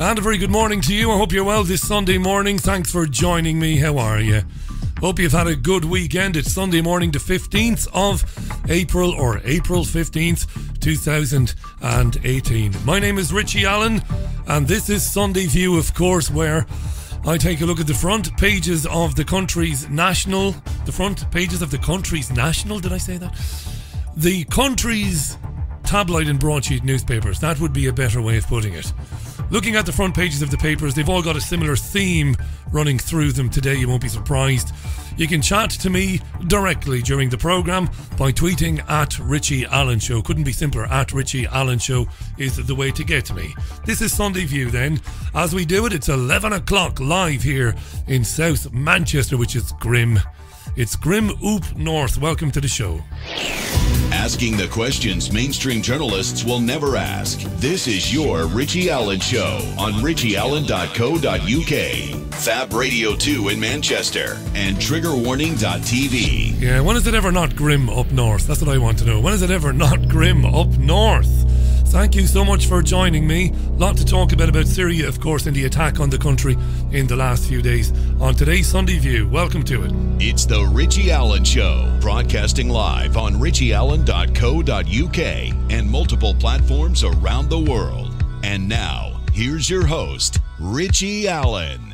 And a very good morning to you. I hope you're well this Sunday morning. Thanks for joining me. How are you? Hope you've had a good weekend. It's Sunday morning, the 15th of April, or April 15th, 2018. My name is Richie Allen, and this is Sunday View, of course, where I take a look at the front pages of the country's national... The front pages of the country's national? Did I say that? The country's tabloid and broadsheet newspapers. That would be a better way of putting it. Looking at the front pages of the papers, they've all got a similar theme running through them today. You won't be surprised. You can chat to me directly during the programme by tweeting at Richie Allen Show. Couldn't be simpler. At Richie Allen Show is the way to get me. This is Sunday View then. As we do it, it's 11 o'clock live here in South Manchester, which is grim. It's grim oop north. Welcome to the show. Asking the questions mainstream journalists will never ask. This is your Richie Allen Show on richieallen.co.uk, Fab Radio 2 in Manchester, and TriggerWarning.tv. Yeah, when is it ever not grim up north? That's what I want to know. When is it ever not grim up north? Thank you so much for joining me. A lot to talk about Syria, of course, and the attack on the country in the last few days. On today's Sunday View, welcome to it. It's the Richie Allen Show, broadcasting live on richieallen.co.uk and multiple platforms around the world. And now, here's your host, Richie Allen.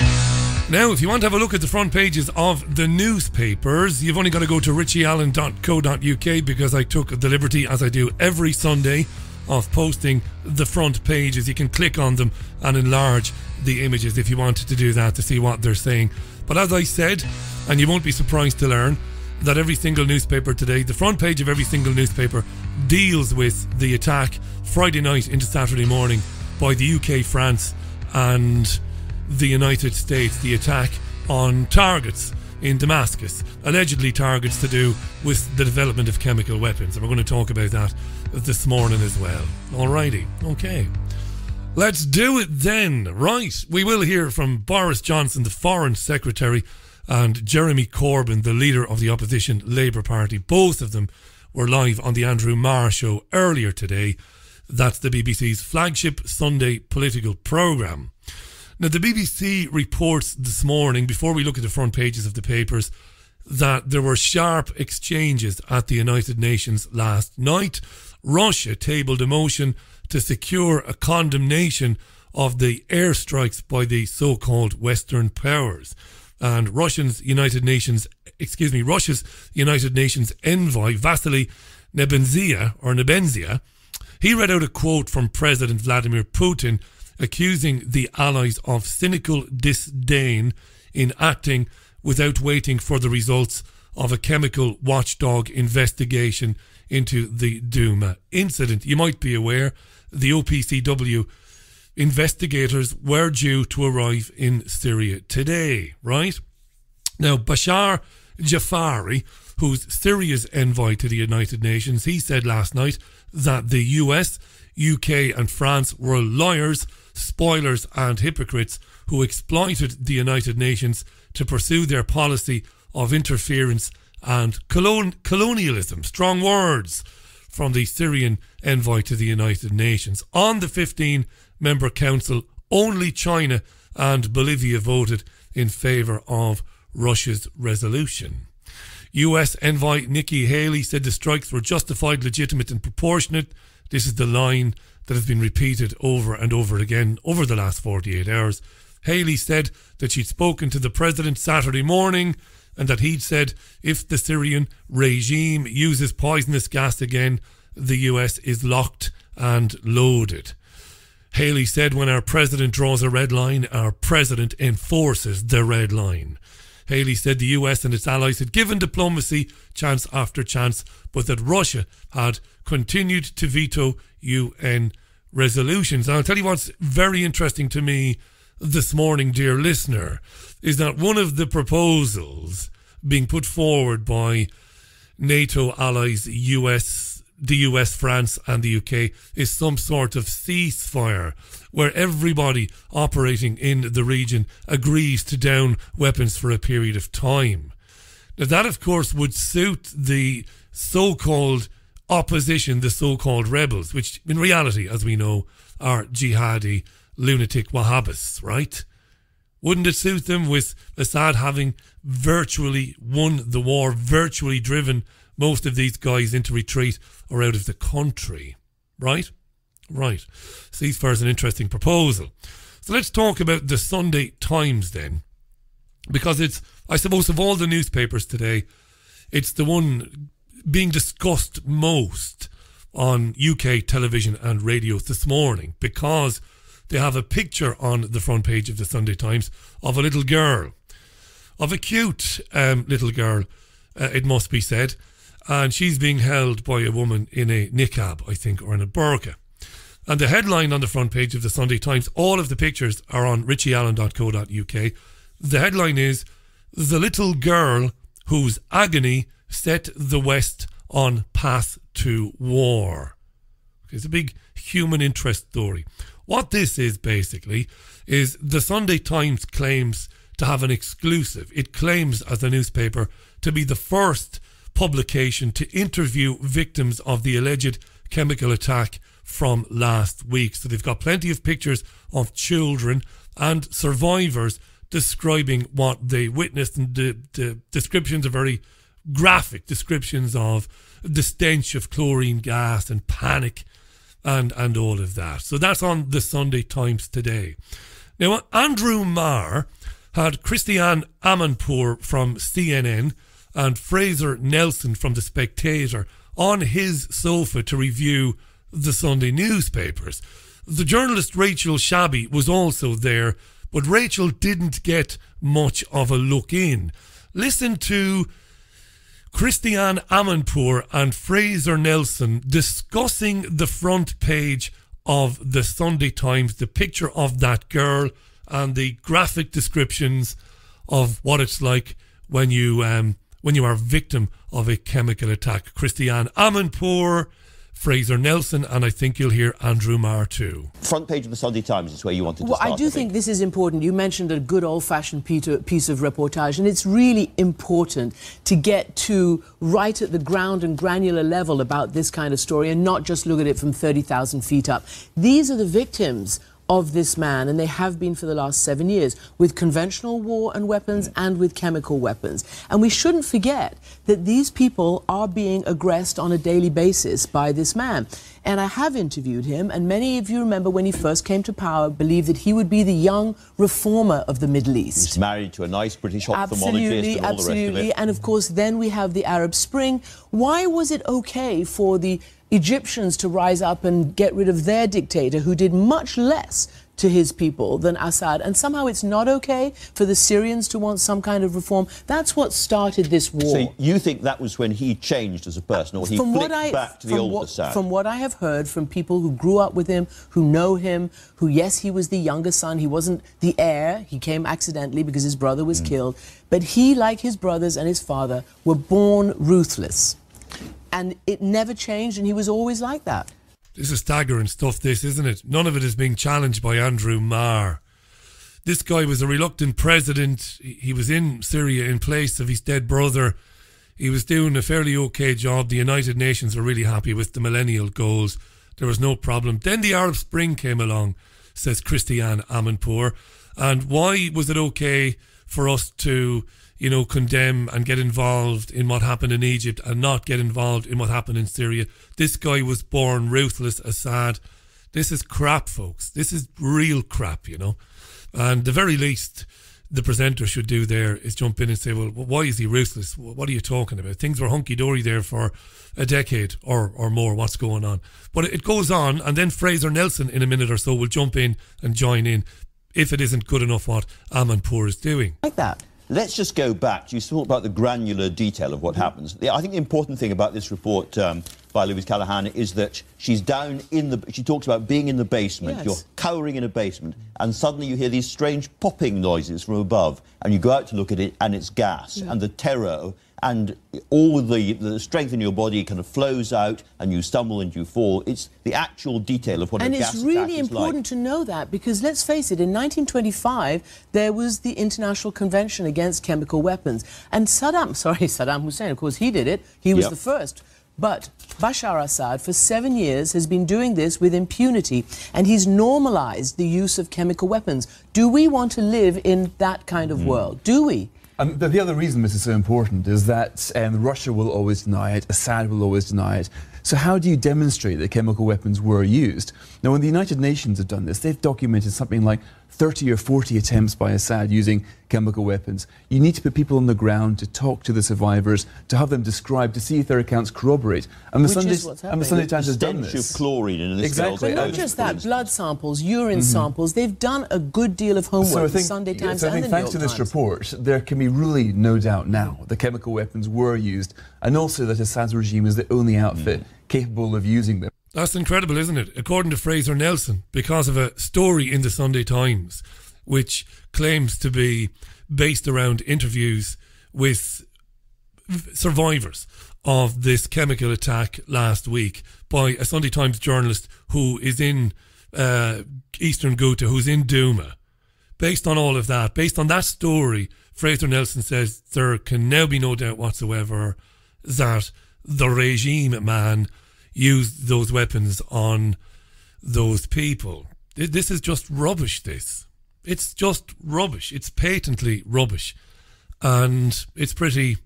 Now, if you want to have a look at the front pages of the newspapers, you've only got to go to richieallen.co.uk because I took the liberty, as I do every Sunday, of posting the front pages. You can click on them and enlarge the images if you want to do that to see what they're saying. But as I said, and you won't be surprised to learn, that every single newspaper today, the front page of every single newspaper, deals with the attack Friday night into Saturday morning by the UK, France and the United States. The attack on targets in Damascus, allegedly targets to do with the development of chemical weapons, and we're going to talk about that this morning as well. Alrighty, okay, let's do it then. Right, we will hear from Boris Johnson, the Foreign Secretary, and Jeremy Corbyn, the leader of the opposition Labour Party. Both of them were live on the Andrew Marr Show earlier today. That's the BBC's flagship Sunday political programme. Now, the BBC reports this morning, before we look at the front pages of the papers, that there were sharp exchanges at the United Nations last night. Russia tabled a motion to secure a condemnation of the airstrikes by the so-called Western powers. And Russia's United Nations envoy, Vasily Nebenzia, he read out a quote from President Vladimir Putin, accusing the Allies of cynical disdain in acting without waiting for the results of a chemical watchdog investigation into the Duma incident. You might be aware the OPCW investigators were due to arrive in Syria today, right? Now, Bashar Jafari, who's Syria's envoy to the United Nations, he said last night that the US, UK and France were liars, spoilers and hypocrites who exploited the United Nations to pursue their policy of interference and colonialism. Strong words from the Syrian envoy to the United Nations. On the 15-member council, only China and Bolivia voted in favour of Russia's resolution. US envoy Nikki Haley said the strikes were justified, legitimate and proportionate. This is the line that has been repeated over and over again over the last 48 hours. Haley said that she'd spoken to the president Saturday morning and that he'd said if the Syrian regime uses poisonous gas again, the US is locked and loaded. Haley said, when our president draws a red line, our president enforces the red line. Haley said the US and its allies had given diplomacy chance after chance, but that Russia had continued to veto UN resolutions. And I'll tell you what's very interesting to me this morning, dear listener, is that one of the proposals being put forward by NATO allies, the US, France and the UK, is some sort of ceasefire where everybody operating in the region agrees to down weapons for a period of time. Now, that, of course, would suit the so-called opposition, the so-called rebels, which in reality, as we know, are jihadi lunatic Wahhabists, right? Wouldn't it suit them, with Assad having virtually won the war, virtually driven most of these guys into retreat or out of the country, right? Right. Ceasefire is an interesting proposal. So let's talk about the Sunday Times then, because it's, I suppose, of all the newspapers today, it's the one being discussed most on UK television and radio this morning, because they have a picture on the front page of the Sunday Times of a little girl, of a cute little girl, it must be said, and she's being held by a woman in a niqab, I think, or in a burqa. And the headline on the front page of the Sunday Times, all of the pictures are on richieallen.co.uk. The headline is, "The Little Girl Whose Agony Set the West on Path to War." It's a big human interest story. What this is basically is the Sunday Times claims to have an exclusive. It claims as a newspaper to be the first publication to interview victims of the alleged chemical attack from last week. So they've got plenty of pictures of children and survivors describing what they witnessed, and the descriptions are very graphic descriptions of the stench of chlorine gas and panic and all of that. So that's on the Sunday Times today. Now, Andrew Marr had Christiane Amanpour from CNN and Fraser Nelson from The Spectator on his sofa to review the Sunday newspapers. The journalist Rachel Shabby was also there, but Rachel didn't get much of a look in. Listen to Christiane Amanpour and Fraser Nelson discussing the front page of the Sunday Times, the picture of that girl and the graphic descriptions of what it's like when you are victim of a chemical attack. Christiane Amanpour, Fraser Nelson, and I think you'll hear Andrew Marr too. Front page of the Sunday Times is where you wanted to start. Well, I do think this is important. You mentioned a good old-fashioned piece of reportage, and it's really important to get to right at the ground and granular level about this kind of story and not just look at it from 30,000 feet up. These are the victims of this man, and they have been for the last 7 years, with conventional war and weapons and with chemical weapons. And we shouldn't forget that these people are being aggressed on a daily basis by this man. And I have interviewed him, and many of you remember when he first came to power believed that he would be the young reformer of the Middle East. He's married to a nice British ophthalmologist and all the rest of it. And of course then we have the Arab Spring. Why was it okay for the Egyptians to rise up and get rid of their dictator, who did much less to his people than Assad? And somehow it's not okay for the Syrians to want some kind of reform. That's what started this war. So you think that was when he changed as a person, or he flipped back to the old Assad? From what I have heard from people who grew up with him, who know him, who, yes, he was the younger son, he wasn't the heir, he came accidentally because his brother was killed, but he, like his brothers and his father, were born ruthless. And it never changed, and he was always like that. This is staggering stuff, this, isn't it? None of it is being challenged by Andrew Marr. This guy was a reluctant president. He was in Syria in place of his dead brother. He was doing a fairly okay job. The United Nations were really happy with the millennial goals. There was no problem. Then the Arab Spring came along, says Christiane Amanpour. And why was it okay for us to, you know, condemn and get involved in what happened in Egypt and not get involved in what happened in Syria? This guy was born ruthless, Assad. This is crap, folks. This is real crap, you know. And the very least the presenter should do there is jump in and say, well, why is he ruthless? What are you talking about? Things were hunky-dory there for a decade or more. What's going on? But it goes on, and then Fraser Nelson in a minute or so will jump in and join in if it isn't good enough what Amanpour is doing. Like that. Let's just go back. You talked about the granular detail of what happens. I think the important thing about this report by Louise Callahan is that she's down in the... She talks about being in the basement. Yes. You're cowering in a basement, and suddenly you hear these strange popping noises from above, and you go out to look at it, and it's gas, and the terror, and all the strength in your body kind of flows out, and you stumble and you fall. It's the actual detail of what a gas attack is like. And it's really important to know that, because let's face it, in 1925 there was the International Convention Against Chemical Weapons, and Saddam Hussein, of course, he did it. He was the first But Bashar Assad, for 7 years, has been doing this with impunity, and he's normalized the use of chemical weapons. Do we want to live in that kind of world? Do we? The other reason this is so important is that Russia will always deny it, Assad will always deny it. So how do you demonstrate that chemical weapons were used? Now, when the United Nations have done this, they've documented something like 30 or 40 attempts by Assad using chemical weapons. You need to put people on the ground to talk to the survivors, to have them described, to see if their accounts corroborate. And the Sunday Times has done this. The stench of chlorine in this Exactly. But not just that, blood samples, urine samples. They've done a good deal of homework. So I think, thanks to this report, there can be really no doubt now the chemical weapons were used, and also that Assad's regime is the only outfit capable of using them. That's incredible, isn't it? According to Fraser Nelson, because of a story in the Sunday Times, which claims to be based around interviews with survivors of this chemical attack last week by a Sunday Times journalist who is in Eastern Ghouta, who's in Duma. Based on all of that, based on that story, Fraser Nelson says there can now be no doubt whatsoever that the regime man used those weapons on those people. This is just rubbish, this. It's just rubbish. It's patently rubbish. And it's pretty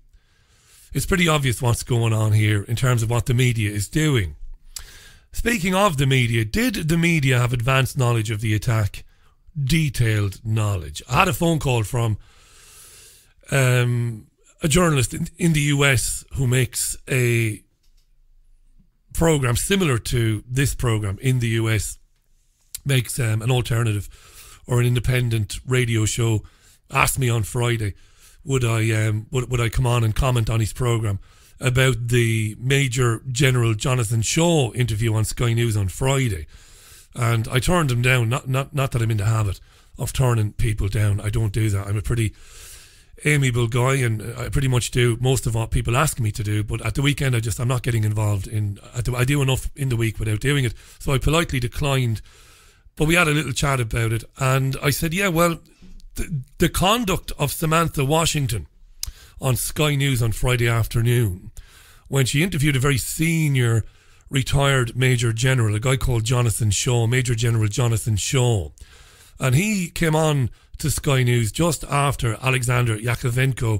obvious what's going on here in terms of what the media is doing. Speaking of the media, did the media have advanced knowledge of the attack? Detailed knowledge. I had a phone call from a journalist in the US who makes a program similar to this program in the US, makes an alternative or an independent radio show, asked me on Friday would I come on and comment on his program about the Major General Jonathan Shaw interview on Sky News on Friday, and I turned him down. Not that I'm in the habit of turning people down. I don't do that. I'm a pretty amiable guy, and I pretty much do most of what people ask me to do, but at the weekend I'm not getting involved in. I do enough in the week without doing it, so I politely declined. But we had a little chat about it, and I said, yeah, well, the conduct of Samantha Washington on Sky News on Friday afternoon, when she interviewed a very senior retired Major General, a guy called Jonathan Shaw, Major General Jonathan Shaw, and he came on to Sky News just after Alexander Yakovenko,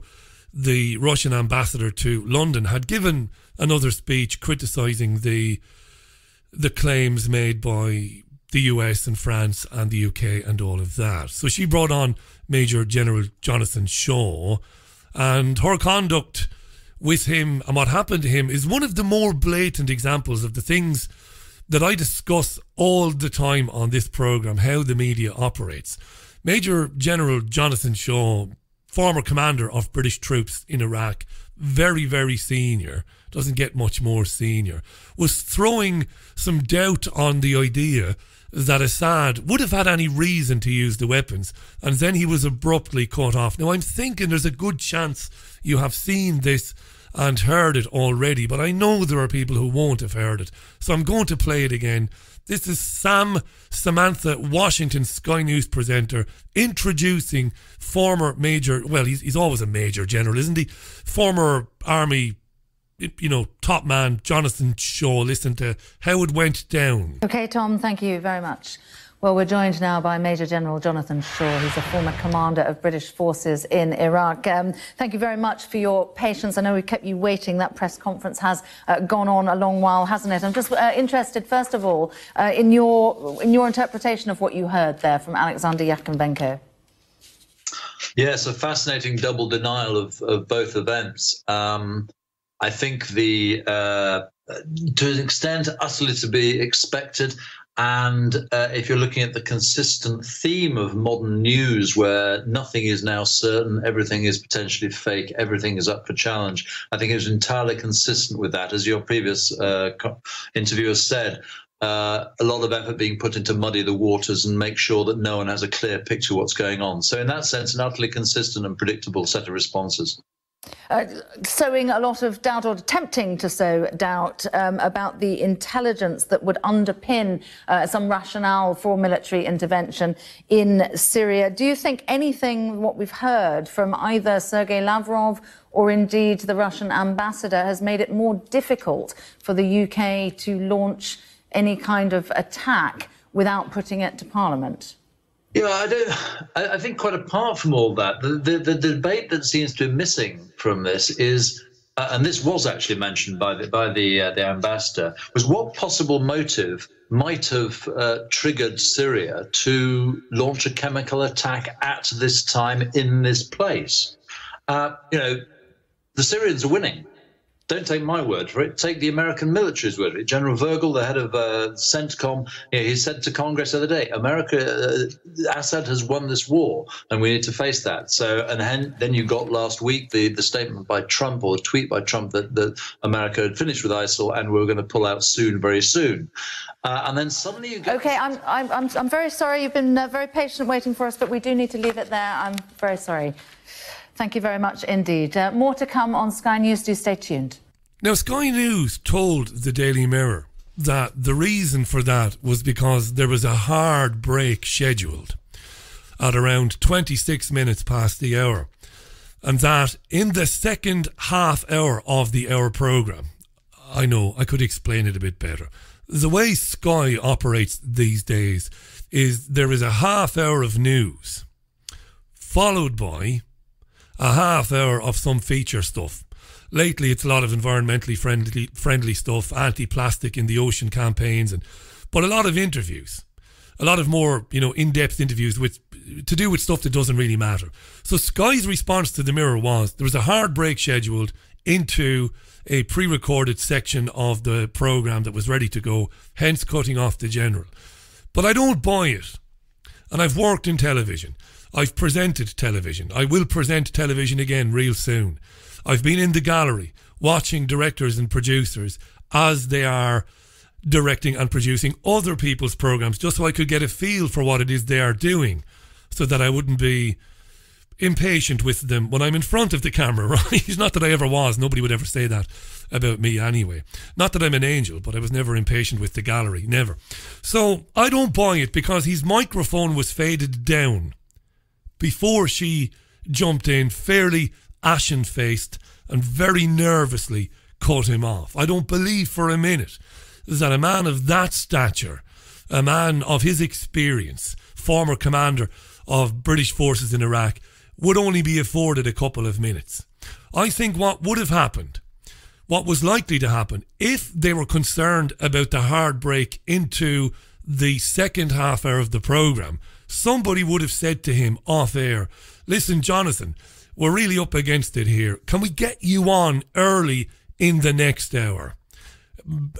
the Russian ambassador to London, had given another speech criticising the claims made by the US and France and the UK and all of that. So she brought on Major General Jonathan Shaw, and her conduct with him and what happened to him is one of the more blatant examples of the things that I discuss all the time on this programme, how the media operates. Major General Jonathan Shaw, former commander of British troops in Iraq, very, very senior, doesn't get much more senior, was throwing some doubt on the idea that Assad would have had any reason to use the weapons, and then he was abruptly cut off. Now, I'm thinking there's a good chance you have seen this and heard it already, but I know there are people who won't have heard it, so I'm going to play it again. This is Samantha Washington, Sky News presenter, introducing former major, well, he's always a major general, isn't he? Former army, you know, top man, Jonathan Shaw. Listen to how it went down. Okay, Tom, thank you very much. Well, we're joined now by Major General Jonathan Shaw. He's a former commander of British forces in Iraq. Thank you very much for your patience. I know we kept you waiting. That press conference has gone on a long while, hasn't it? I'm just interested, first of all, in your interpretation of what you heard there from Alexander Yakovenko. Yes, a fascinating double denial of both events. I think the, to an extent, utterly to be expected. And if you're looking at the consistent theme of modern news, where nothing is now certain, everything is potentially fake, everything is up for challenge, I think it was entirely consistent with that. As your previous interviewer said, a lot of effort being put into muddy the waters and make sure that no one has a clear picture of what's going on. So in that sense, an utterly consistent and predictable set of responses. Sowing a lot of doubt, or attempting to sow doubt, about the intelligence that would underpin some rationale for military intervention in Syria. Do you think anything, what we've heard from either Sergey Lavrov or indeed the Russian ambassador, has made it more difficult for the UK to launch any kind of attack without putting it to Parliament? Yeah, I think quite apart from all that, the debate that seems to be missing from this is, and this was actually mentioned by the ambassador, was what possible motive might have triggered Syria to launch a chemical attack at this time in this place. You know, the Syrians are winning. Don't take my word for it. Take the American military's word for it. General Virgil, the head of CENTCOM, you know, he said to Congress the other day, America, Assad has won this war, and we need to face that. So, and then you got last week the statement by Trump, or the tweet by Trump, that America had finished with ISIL and we were going to pull out soon, very soon. And then suddenly you go... Okay, I'm very sorry. You've been very patient waiting for us, but we do need to leave it there. I'm very sorry. Thank you very much indeed. More to come on Sky News. Do stay tuned. Now, Sky News told the Daily Mirror that the reason for that was because there was a hard break scheduled at around 26 minutes past the hour, and that in the second half hour of the hour programme, I know I could explain it a bit better. The way Sky operates these days is there is a half hour of news followed by a half hour of some feature stuff. Lately, it's a lot of environmentally friendly stuff, anti-plastic in the ocean campaigns, but a lot of interviews, a lot of more, you know, in-depth interviews to do with stuff that doesn't really matter. So Sky's response to the Mirror was there was a hard break scheduled into a pre-recorded section of the programme that was ready to go, hence cutting off the general. But I don't buy it, and I've worked in television. I've presented television. I will present television again real soon. I've been in the gallery watching directors and producers as they are directing and producing other people's programmes, just so I could get a feel for what it is they are doing, so that I wouldn't be impatient with them when I'm in front of the camera, right? Not that I ever was. Nobody would ever say that about me anyway. Not that I'm an angel, but I was never impatient with the gallery. Never. So I don't buy it, because his microphone was faded down before she jumped in, fairly ashen-faced, and very nervously cut him off. I don't believe for a minute that a man of that stature, a man of his experience, former commander of British forces in Iraq, would only be afforded a couple of minutes. I think what would have happened, what was likely to happen, if they were concerned about the hard break into the second half hour of the programme, somebody would have said to him off air, listen, Jonathan, we're really up against it here. Can we get you on early in the next hour?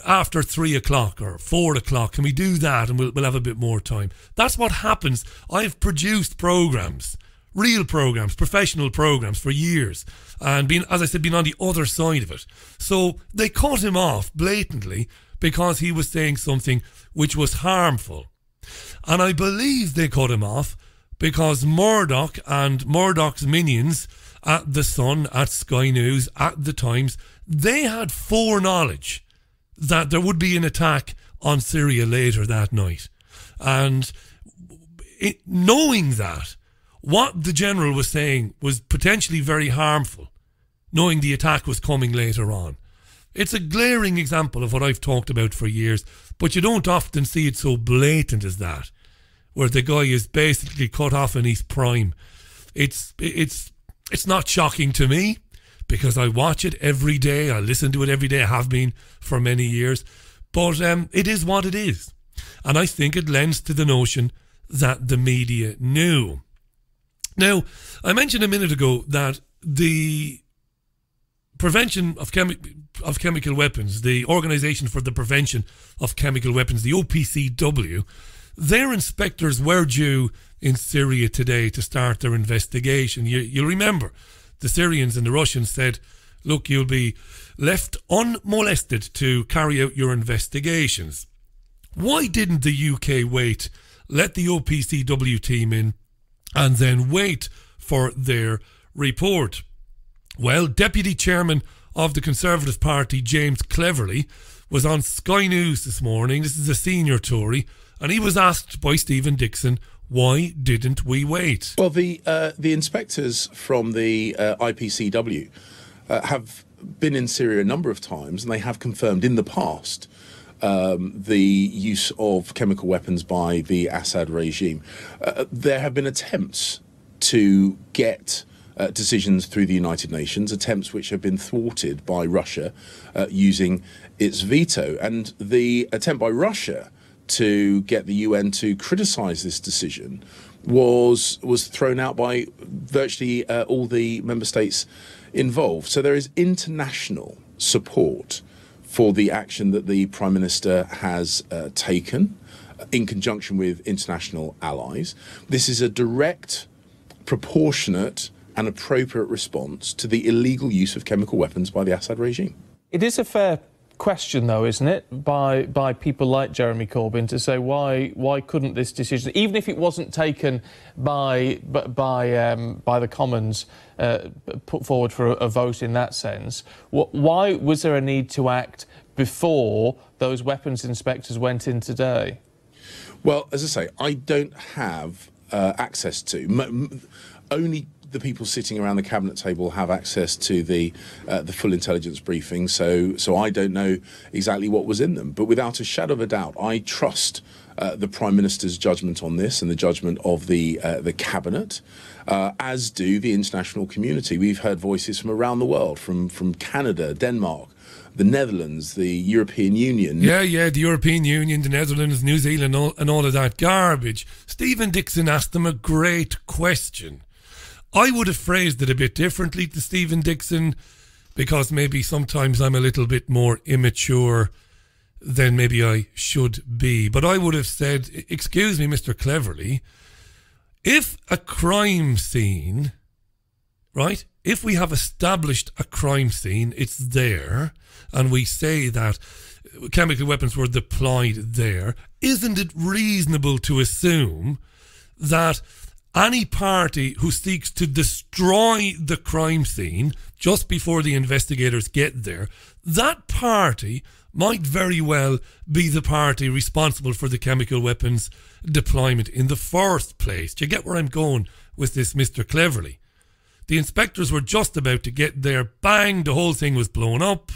After 3 o'clock or 4 o'clock, can we do that? And we'll have a bit more time. That's what happens. I've produced programmes, real programmes, professional programmes for years, and been, as I said, been on the other side of it. So they cut him off blatantly because he was saying something which was harmful. And I believe they cut him off because Murdoch and Murdoch's minions at The Sun, at Sky News, at The Times, they had foreknowledge that there would be an attack on Syria later that night. And knowing that, what the general was saying was potentially very harmful, knowing the attack was coming later on. It's a glaring example of what I've talked about for years, but you don't often see it so blatant as that, where the guy is basically cut off in his prime. It's not shocking to me, because I watch it every day, I listen to it every day, I have been for many years, but it is what it is. And I think it lends to the notion that the media knew. Now, I mentioned a minute ago that the Prevention of Chemical Weapons, the Organisation for the Prevention of Chemical Weapons, the OPCW, their inspectors were due in Syria today to start their investigation. You'll remember the Syrians and the Russians said, look, you'll be left unmolested to carry out your investigations. Why didn't the UK wait, let the OPCW team in, and then wait for their report? Well, Deputy Chairman of the Conservative Party, James Cleverly, was on Sky News this morning. This is a senior Tory, and he was asked by Stephen Dixon, why didn't we wait? Well, the inspectors from the IPCW have been in Syria a number of times, and they have confirmed in the past the use of chemical weapons by the Assad regime. There have been attempts to get decisions through the United Nations, attempts which have been thwarted by Russia using its veto. And the attempt by Russia to get the UN to criticise this decision was thrown out by virtually all the member states involved. So there is international support for the action that the Prime Minister has taken in conjunction with international allies. This is a direct, proportionate and appropriate response to the illegal use of chemical weapons by the Assad regime. It is a fair question, though, isn't it, by people like Jeremy Corbyn to say why couldn't this decision, even if it wasn't taken by the Commons, put forward for a vote in that sense, why was there a need to act before those weapons inspectors went in today? Well, as I say, I don't have access to only. The people sitting around the cabinet table have access to the full intelligence briefing, so I don't know exactly what was in them. But without a shadow of a doubt, I trust the Prime Minister's judgment on this and the judgment of the cabinet, as do the international community. We've heard voices from around the world, from Canada, Denmark, the Netherlands, the European Union. Yeah, the European Union, the Netherlands, New Zealand, and all of that garbage. Stephen Dixon asked them a great question. I would have phrased it a bit differently to Stephen Dixon, because maybe sometimes I'm a little bit more immature than maybe I should be. But I would have said, excuse me, Mr. Cleverly, if a crime scene, right, if we have established a crime scene, it's there, and we say that chemical weapons were deployed there, isn't it reasonable to assume that any party who seeks to destroy the crime scene just before the investigators get there, that party might very well be the party responsible for the chemical weapons deployment in the first place? Do you get where I'm going with this, Mr. Cleverly? The inspectors were just about to get there. Bang, the whole thing was blown up.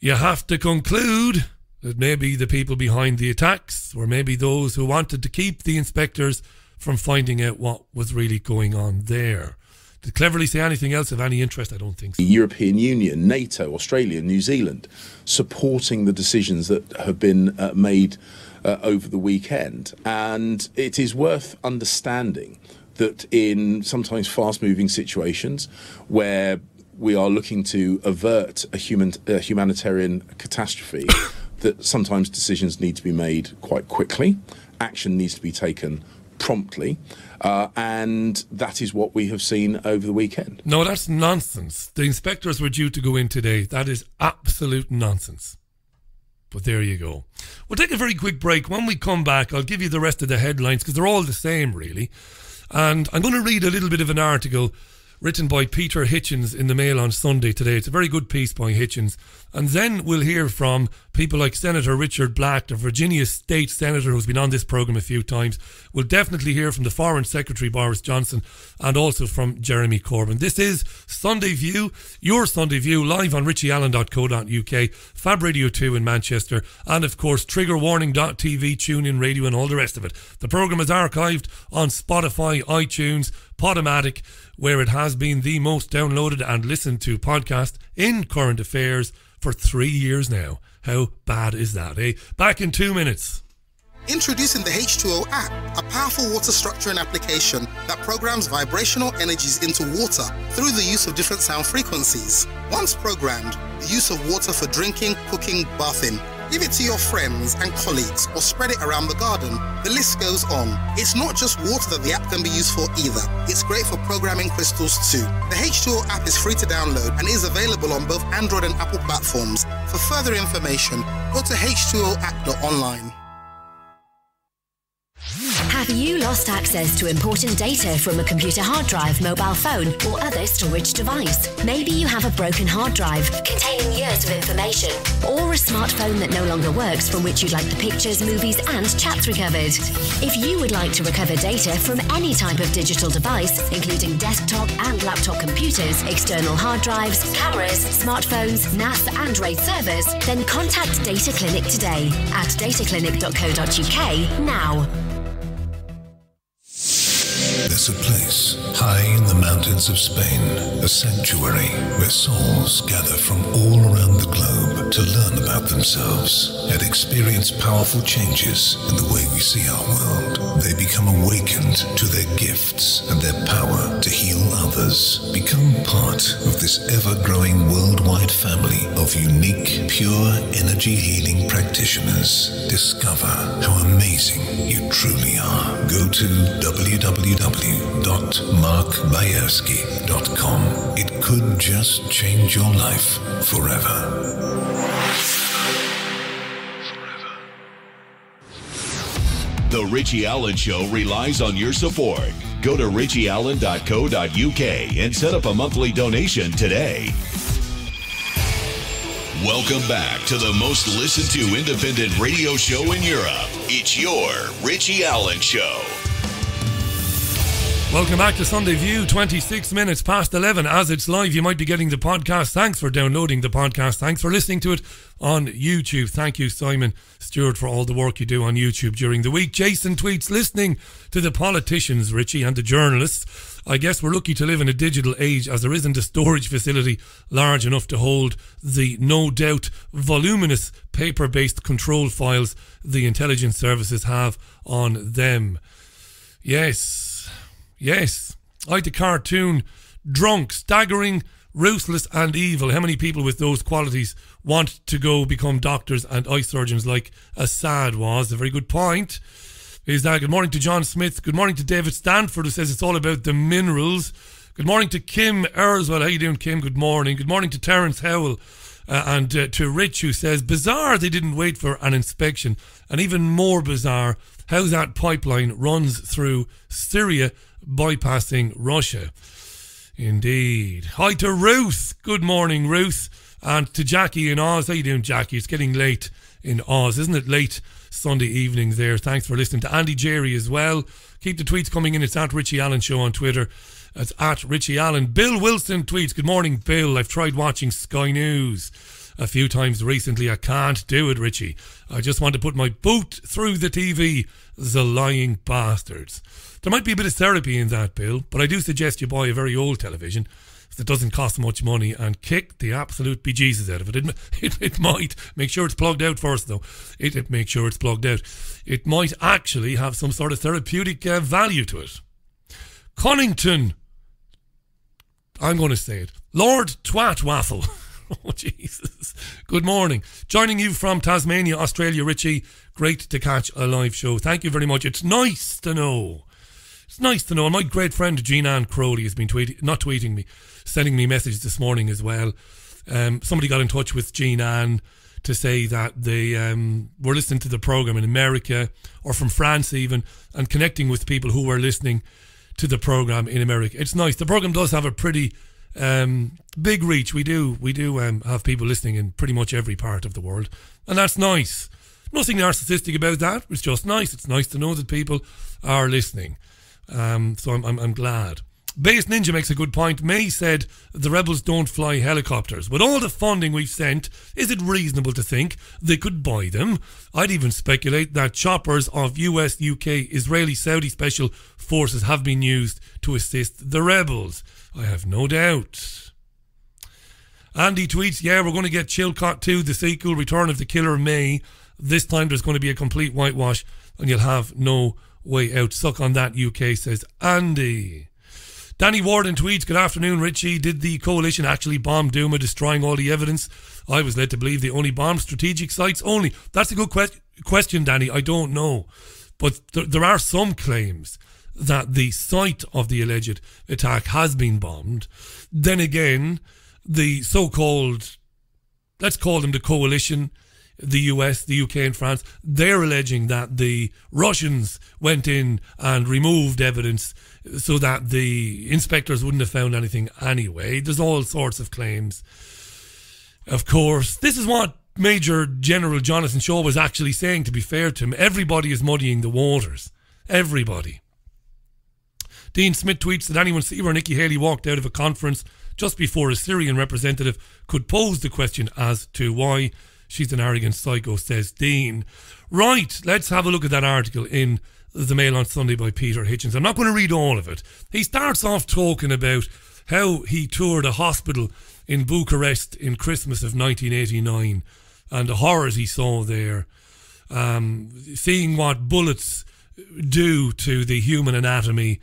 You have to conclude that maybe the people behind the attacks, or maybe those who wanted to keep the inspectors from finding out what was really going on there. Did Cleverly say anything else of any interest? I don't think so. The European Union, NATO, Australia, New Zealand, supporting the decisions that have been made over the weekend. And it is worth understanding that in sometimes fast-moving situations where we are looking to avert a humanitarian catastrophe, that sometimes decisions need to be made quite quickly, action needs to be taken promptly, and that is what we have seen over the weekend. No, that's nonsense. The inspectors were due to go in today. That is absolute nonsense. But there you go. We'll take a very quick break. When we come back, I'll give you the rest of the headlines, because they're all the same, really. And I'm going to read a little bit of an article written by Peter Hitchens in the Mail on Sunday today. It's a very good piece by Hitchens. And then we'll hear from people like Senator Richard Black, the Virginia State Senator who's been on this programme a few times. We'll definitely hear from the Foreign Secretary Boris Johnson and also from Jeremy Corbyn. This is Sunday View, your Sunday View, live on richieallen.co.uk, Fab Radio 2 in Manchester, and of course TriggerWarning.tv, TuneIn Radio and all the rest of it. The programme is archived on Spotify, iTunes, Podomatic, where it has been the most downloaded and listened to podcast in current affairs for 3 years now. How bad is that, eh? Back in 2 minutes. Introducing the H2O app, a powerful water structuring application that programs vibrational energies into water through the use of different sound frequencies. Once programmed, the use of water for drinking, cooking, bathing. Give it to your friends and colleagues or spread it around the garden. The list goes on. It's not just water that the app can be used for either. It's great for programming crystals too. The H2O app is free to download and is available on both Android and Apple platforms. For further information, go to h2oapp.online. Have you lost access to important data from a computer hard drive, mobile phone, or other storage device? Maybe you have a broken hard drive containing years of information, or a smartphone that no longer works from which you'd like the pictures, movies, and chats recovered. If you would like to recover data from any type of digital device, including desktop and laptop computers, external hard drives, cameras, smartphones, NAS, and RAID servers, then contact Data Clinic today at dataclinic.co.uk now. There's a place high in the mountains of Spain, a sanctuary where souls gather from all around the globe to learn about themselves and experience powerful changes in the way we see our world. They become awakened to their gifts and their power to heal others. Become part of this ever-growing worldwide family of unique, pure energy healing practitioners. Discover how amazing you truly are. Go to www.markbayerski.com. It could just change your life forever. The Richie Allen Show relies on your support. Go to richieallen.co.uk and set up a monthly donation today. Welcome back to the most listened to independent radio show in Europe. It's your Richie Allen Show. Welcome back to Sunday View, 26 minutes past 11. As it's live, you might be getting the podcast. Thanks for downloading the podcast. Thanks for listening to it on YouTube. Thank you, Simon Stewart, for all the work you do on YouTube during the week. Jason tweets, listening to the politicians, Richie, and the journalists. I guess we're lucky to live in a digital age, as there isn't a storage facility large enough to hold the no doubt voluminous paper-based control files the intelligence services have on them. Yes. Yes, like the cartoon, drunk, staggering, ruthless and evil. How many people with those qualities want to go become doctors and eye surgeons like Assad was? A very good point. Is that good morning to John Smith. Good morning to David Stanford, who says it's all about the minerals. Good morning to Kim Erswell. How you doing, Kim? Good morning. Good morning to Terence Howell and to Rich, who says, bizarre they didn't wait for an inspection. And even more bizarre how that pipeline runs through Syria, bypassing Russia. Indeed. Hi to Ruth. Good morning, Ruth. And to Jackie in Oz. How you doing, Jackie? It's getting late in Oz, isn't it? Late Sunday evenings there. Thanks for listening. To Andy Jerry as well. Keep the tweets coming in. It's at Richie Allen Show on Twitter. It's at Richie Allen. Bill Wilson tweets, good morning, Bill. I've tried watching Sky News a few times recently. I can't do it, Richie. I just want to put my boot through the TV. The lying bastards. There might be a bit of therapy in that, Bill, but I do suggest you buy a very old television that doesn't cost much money and kick the absolute bejesus out of it. It might. Make sure it's plugged out first, though. Make sure it's plugged out. It might actually have some sort of therapeutic value to it. Cunnington. I'm going to say it. Lord Twatwaffle. Oh, Jesus. Good morning. Joining you from Tasmania, Australia, Richie. Great to catch a live show. Thank you very much. It's nice to know. It's nice to know. And my great friend Jean Ann Crowley has been sending me messages this morning as well. Somebody got in touch with Jean Ann to say that they were listening to the programme in America or from France even, and connecting with people who were listening to the programme in America. It's nice. The programme does have a pretty big reach. We do have people listening in pretty much every part of the world, and that's nice. Nothing narcissistic about that. It's just nice. It's nice to know that people are listening. So I'm glad. Base Ninja makes a good point. May said the rebels don't fly helicopters. With all the funding we've sent, is it reasonable to think they could buy them? I'd even speculate that choppers of US, UK, Israeli, Saudi special forces have been used to assist the rebels. I have no doubt. Andy tweets, yeah, we're going to get Chilcot 2, the sequel, Return of the Killer May. This time there's going to be a complete whitewash and you'll have no way out. Suck on that, UK, says Andy. Danny Warden tweets, good afternoon, Richie. Did the coalition actually bomb Duma, destroying all the evidence? I was led to believe they only bombed strategic sites only. That's a good question, Danny. I don't know. But there are some claims that the site of the alleged attack has been bombed. Then again, the so-called, let's call them the coalition, the US, the UK and France, they're alleging that the Russians went in and removed evidence so that the inspectors wouldn't have found anything anyway. There's all sorts of claims. Of course, this is what Major General Jonathan Shaw was actually saying, to be fair to him. Everybody is muddying the waters. Everybody. Dean Smith tweets, did anyone see where Nikki Haley walked out of a conference just before a Syrian representative could pose the question as to why she's an arrogant psycho, says Dean. Right, let's have a look at that article in the Mail on Sunday by Peter Hitchens. I'm not going to read all of it. He starts off talking about how he toured a hospital in Bucharest in Christmas of 1989 and the horrors he saw there, seeing what bullets do to the human anatomy,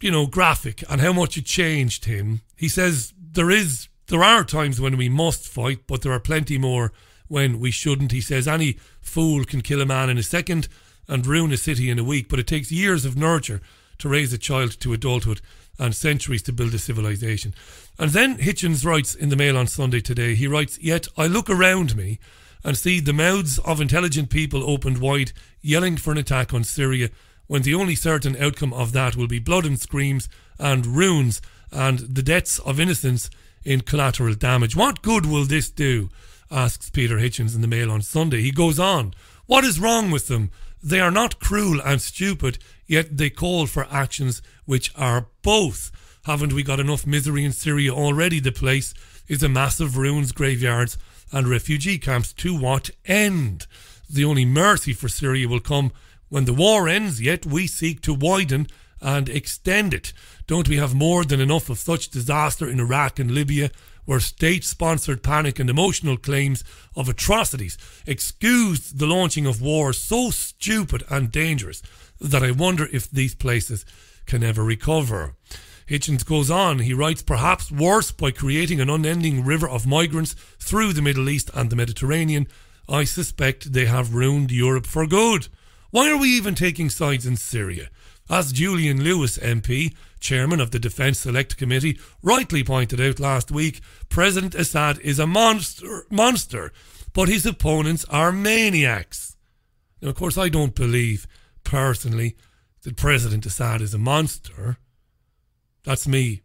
you know, graphic, and how much it changed him. He says there are times when we must fight, but there are plenty more when we shouldn't. He says any fool can kill a man in a second and ruin a city in a week, but it takes years of nurture to raise a child to adulthood and centuries to build a civilization. And then Hitchens writes in the Mail on Sunday today, he writes, yet I look around me and see the mouths of intelligent people opened wide, yelling for an attack on Syria, when the only certain outcome of that will be blood and screams and ruins and the deaths of innocents in collateral damage. What good will this do? Asks Peter Hitchens in the Mail on Sunday. He goes on, what is wrong with them? They are not cruel and stupid, yet they call for actions which are both. Haven't we got enough misery in Syria already? The place is a mass of ruins, graveyards and refugee camps. To what end? The only mercy for Syria will come when the war ends, yet we seek to widen and extend it. Don't we have more than enough of such disaster in Iraq and Libya, where state-sponsored panic and emotional claims of atrocities excused the launching of wars so stupid and dangerous that I wonder if these places can ever recover? Hitchens goes on, he writes, perhaps worse, by creating an unending river of migrants through the Middle East and the Mediterranean, I suspect they have ruined Europe for good. Why are we even taking sides in Syria? As Julian Lewis MP, chairman of the Defence Select Committee, rightly pointed out last week, President Assad is a monster, but his opponents are maniacs. Now, of course, I don't believe personally that President Assad is a monster. That's me,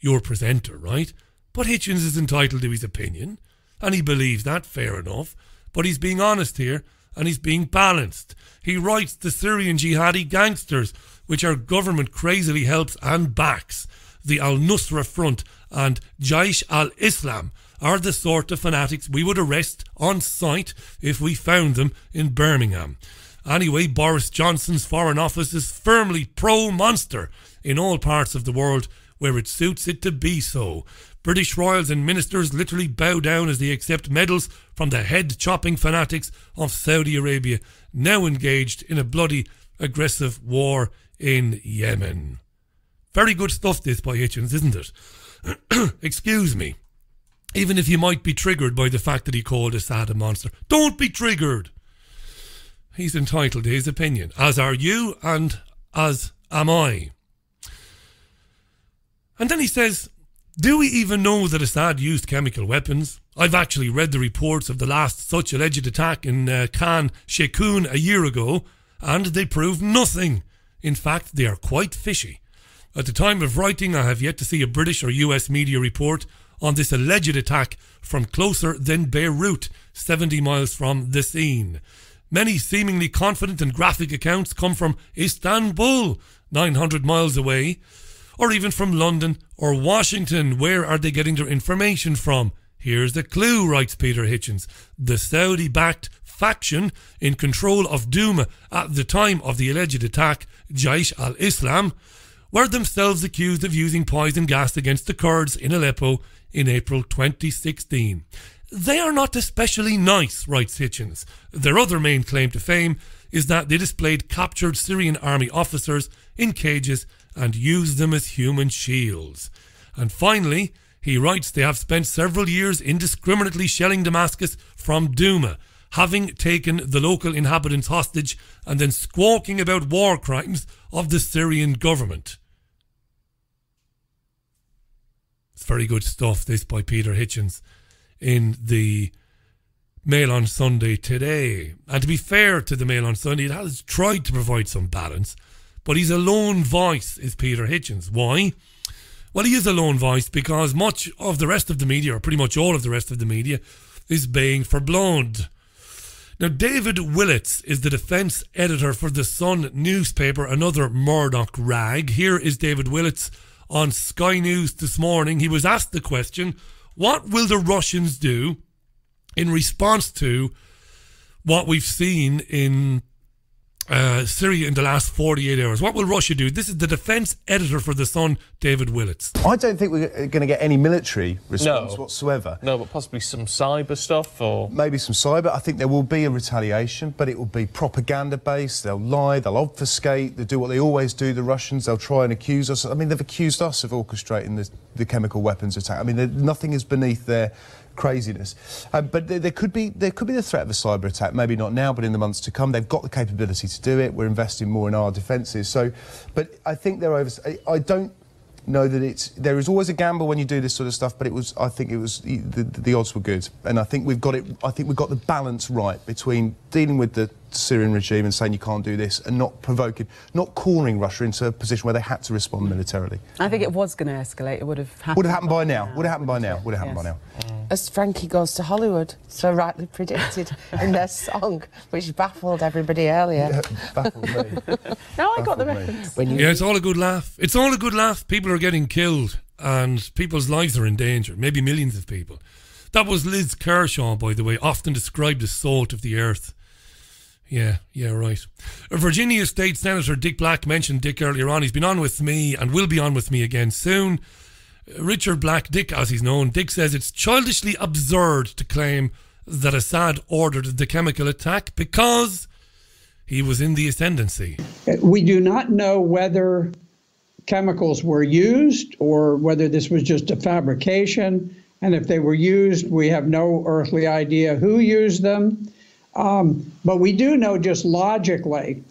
your presenter, right? But Hitchens is entitled to his opinion, and he believes that, fair enough, but he's being honest here, and he's being balanced. He writes, the Syrian jihadi gangsters, which our government crazily helps and backs, the al-Nusra Front and Jaish al-Islam, are the sort of fanatics we would arrest on sight if we found them in Birmingham. Anyway, Boris Johnson's Foreign Office is firmly pro-monster in all parts of the world where it suits it to be so. British royals and ministers literally bow down as they accept medals from the head-chopping fanatics of Saudi Arabia, now engaged in a bloody, aggressive war in Yemen. Very good stuff this by Hitchens, isn't it? Excuse me. Even if you might be triggered by the fact that he called Assad a monster, don't be triggered. He's entitled to his opinion, as are you and as am I. And then he says, do we even know that Assad used chemical weapons? I've actually read the reports of the last such alleged attack in Khan Sheikhoun a year ago, and they prove nothing. In fact, they are quite fishy. At the time of writing, I have yet to see a British or US media report on this alleged attack from closer than Beirut, 70 miles from the scene. Many seemingly confident and graphic accounts come from Istanbul, 900 miles away, or even from London or Washington. Where are they getting their information from? Here's the clue, writes Peter Hitchens. The Saudi-backed faction in control of Duma at the time of the alleged attack, Jaish al-Islam, were themselves accused of using poison gas against the Kurds in Aleppo in April 2016. They are not especially nice, writes Hitchens. Their other main claim to fame is that they displayed captured Syrian army officers in cages and use them as human shields. And finally, he writes, they have spent several years indiscriminately shelling Damascus from Duma, having taken the local inhabitants hostage and then squawking about war crimes of the Syrian government. It's very good stuff, this by Peter Hitchens in the Mail on Sunday today. And to be fair to the Mail on Sunday, it has tried to provide some balance, but he's a lone voice, is Peter Hitchens. Why? Well, he is a lone voice because much of the rest of the media, or pretty much all of the rest of the media, is baying for blood. Now, David Willetts is the defence editor for the Sun newspaper, another Murdoch rag. Here is David Willetts on Sky News this morning. He was asked the question, what will the Russians do in response to what we've seen in Syria in the last 48 hours. What will Russia do? This is the defence editor for The Sun, David Willetts. I don't think we're going to get any military response whatsoever. No, but possibly some cyber stuff or... Maybe some cyber. I think there will be a retaliation, but it will be propaganda-based. They'll lie, they'll obfuscate, they'll do what they always do, the Russians. They'll try and accuse us. I mean, they've accused us of orchestrating the chemical weapons attack. I mean, nothing is beneath their... craziness, but there could be the threat of a cyber attack. Maybe not now, but in the months to come, they've got the capability to do it. We're investing more in our defences. So, but I think they're over. I don't know that it's. There is always a gamble when you do this sort of stuff. But it was. I think it was. The odds were good, and I think we've got it. I think we've got the balance right between dealing with the Syrian regime and saying you can't do this, and not provoking, not cornering Russia into a position where they had to respond militarily. I think it was going to escalate. It would have happened. Would have happened by now. Would have happened by now. Would have happened by now. As Frankie Goes to Hollywood so rightly predicted in their song, which baffled everybody earlier. Yeah, baffled me. No, I got the reference. Yeah, it's all a good laugh. It's all a good laugh. People are getting killed and people's lives are in danger. Maybe millions of people. That was Liz Kershaw, by the way, often described as salt of the earth. Yeah, right. Virginia State Senator Dick Black, mentioned Dick earlier on. He's been on with me and will be on with me again soon. Richard Black, Dick as he's known. Dick says it's childishly absurd to claim that Assad ordered the chemical attack because he was in the ascendancy. We do not know whether chemicals were used or whether this was just a fabrication. And if they were used, we have no earthly idea who used them. But we do know just logically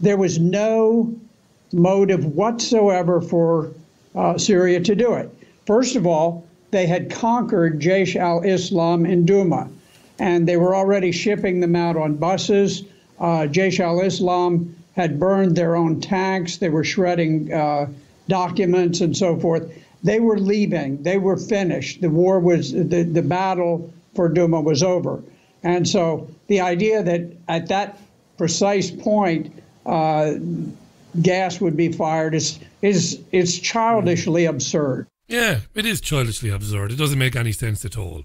there was no motive whatsoever for Syria to do it. First of all, they had conquered Jaish al-Islam in Duma, and they were already shipping them out on buses. Jaish al-Islam had burned their own tanks. They were shredding documents and so forth. They were leaving. They were finished. The war was, the battle for Duma was over. And so the idea that at that precise point gas would be fired is childishly absurd. Yeah, it is childishly absurd. It doesn't make any sense at all.